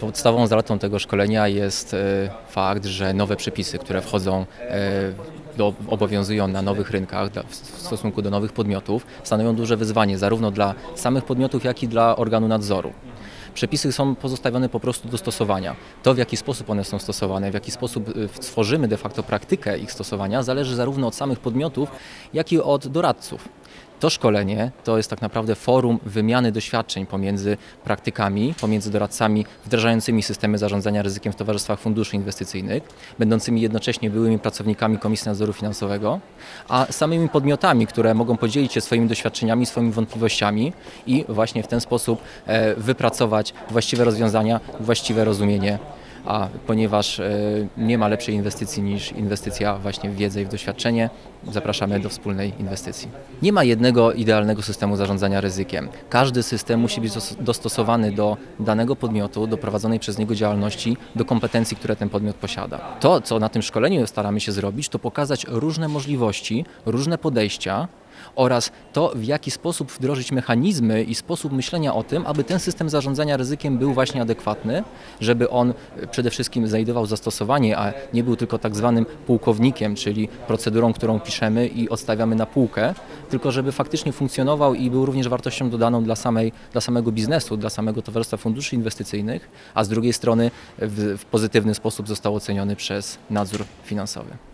Podstawową zaletą tego szkolenia jest fakt, że nowe przepisy, które wchodzą, obowiązują na nowych rynkach w stosunku do nowych podmiotów, stanowią duże wyzwanie zarówno dla samych podmiotów, jak i dla organu nadzoru. Przepisy są pozostawione po prostu do stosowania. To, w jaki sposób one są stosowane, w jaki sposób tworzymy de facto praktykę ich stosowania, zależy zarówno od samych podmiotów, jak i od doradców. To szkolenie to jest tak naprawdę forum wymiany doświadczeń pomiędzy praktykami, pomiędzy doradcami wdrażającymi systemy zarządzania ryzykiem w towarzystwach funduszy inwestycyjnych, będącymi jednocześnie byłymi pracownikami Komisji Nadzoru Finansowego, a samymi podmiotami, które mogą podzielić się swoimi doświadczeniami, swoimi wątpliwościami i właśnie w ten sposób wypracować właściwe rozwiązania, właściwe rozumienie, a ponieważ nie ma lepszej inwestycji niż inwestycja właśnie w wiedzę i w doświadczenie, zapraszamy do wspólnej inwestycji. Nie ma jednego idealnego systemu zarządzania ryzykiem. Każdy system musi być dostosowany do danego podmiotu, do prowadzonej przez niego działalności, do kompetencji, które ten podmiot posiada. To, co na tym szkoleniu staramy się zrobić, to pokazać różne możliwości, różne podejścia oraz to, w jaki sposób wdrożyć mechanizmy i sposób myślenia o tym, aby ten system zarządzania ryzykiem był właśnie adekwatny, żeby on przede wszystkim znajdował zastosowanie, a nie był tylko tak zwanym pułkownikiem, czyli procedurą, którą piszemy i odstawiamy na półkę, tylko żeby faktycznie funkcjonował i był również wartością dodaną dla samego biznesu, dla samego Towarzystwa Funduszy Inwestycyjnych, a z drugiej strony w pozytywny sposób został oceniony przez nadzór finansowy.